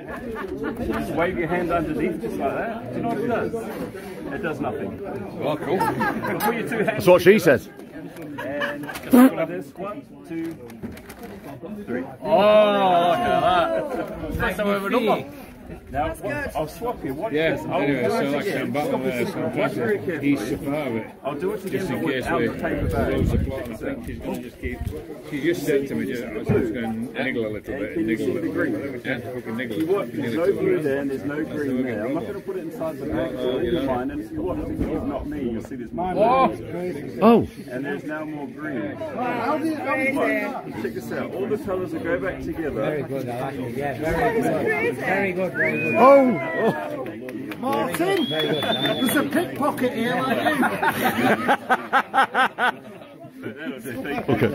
Just wave your hand underneath just like that. Do you know what it does? It does nothing. Well, cool. Put your two hands. That's what she says. And just like this. 1, 2, 3. Oh, look at that. Now, I'll swap you. Watch this. Anyway, so like Sam Butler there, Sam Butler, he's Safari. I'll do it again, but without the paper bag. Just in case we close the plot, I think she's going to just keep... She just said to me, I was just going to niggle a little bit, You watch, there's no blue there and there's no green there. I'm not going to put it inside the bag, so it's mine. And if you watch, it's not me, you'll see there's mine. Oh! And there's now more green. Check this out. All the colours will go back together. Very good, I like it. Yeah, very good. Very good. Oh, Martin! There's a pickpocket here, I think. Okay.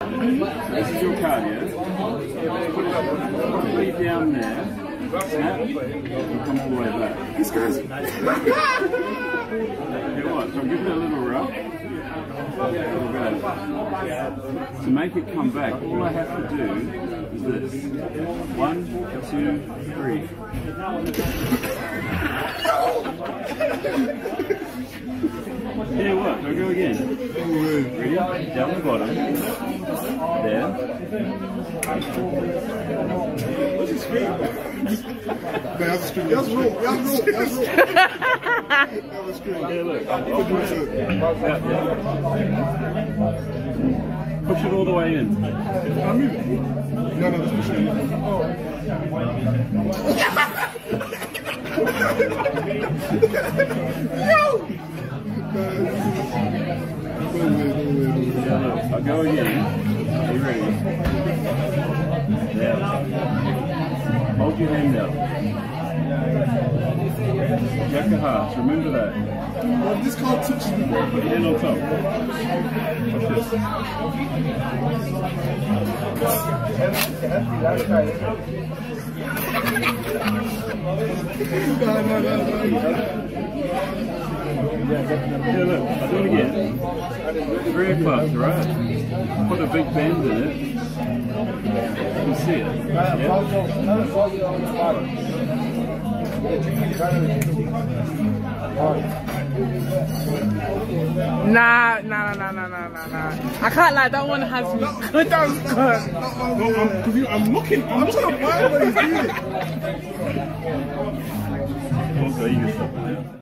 This is your card, yeah? Put it down there. Snap. And come all the way back. This guy's... You know what? So I'm giving it a little rub. To make it come back, all I have to do... This. 1, 2, 3. Yeah, work. I'll go again. Ready? Down the bottom. There. What's his feet? That was great. Yeah, look. Push it all the way in. I'm moving. No, that's for sure. I'll go again. Are you ready? Yeah. Hold your hand out. Jack of hearts, remember that. Well, this card touches me. Put it in on top. Yeah, look, I'll do it again. 3 o'clock, right? Put a big bend in it. You can see it. Yeah. Nah. I can't lie, that one has me good. That was good. No, I'm looking. I'm looking at why he's doing it. Also, you can stop it now.